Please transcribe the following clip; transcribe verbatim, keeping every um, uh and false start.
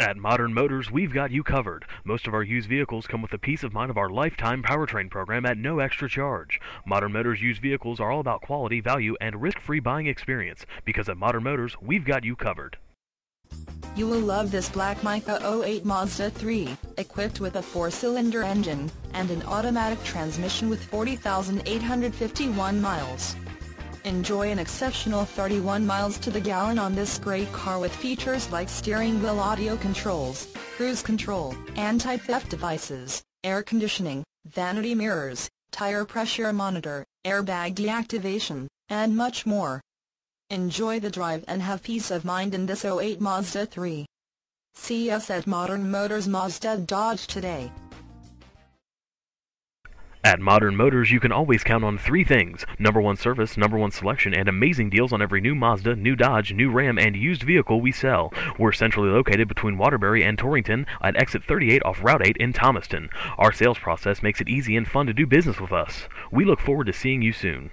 At Modern Motors, we've got you covered. Most of our used vehicles come with the peace of mind of our lifetime powertrain program at no extra charge. Modern Motors used vehicles are all about quality, value, and risk-free buying experience, because at Modern Motors, we've got you covered. You will love this black Mica oh eight Mazda three, equipped with a four-cylinder engine, and an automatic transmission with forty thousand eight hundred fifty-one miles. Enjoy an exceptional thirty-one miles to the gallon on this great car with features like steering wheel audio controls, cruise control, anti-theft devices, air conditioning, vanity mirrors, tire pressure monitor, airbag deactivation, and much more. Enjoy the drive and have peace of mind in this oh eight Mazda three. See us at Modern Motors Mazda Dodge today. At Modern Motors, you can always count on three things: number one service, number one selection, and amazing deals on every new Mazda, new Dodge, new Ram, and used vehicle we sell. We're centrally located between Waterbury and Torrington at exit thirty-eight off Route eight in Thomaston. Our sales process makes it easy and fun to do business with us. We look forward to seeing you soon.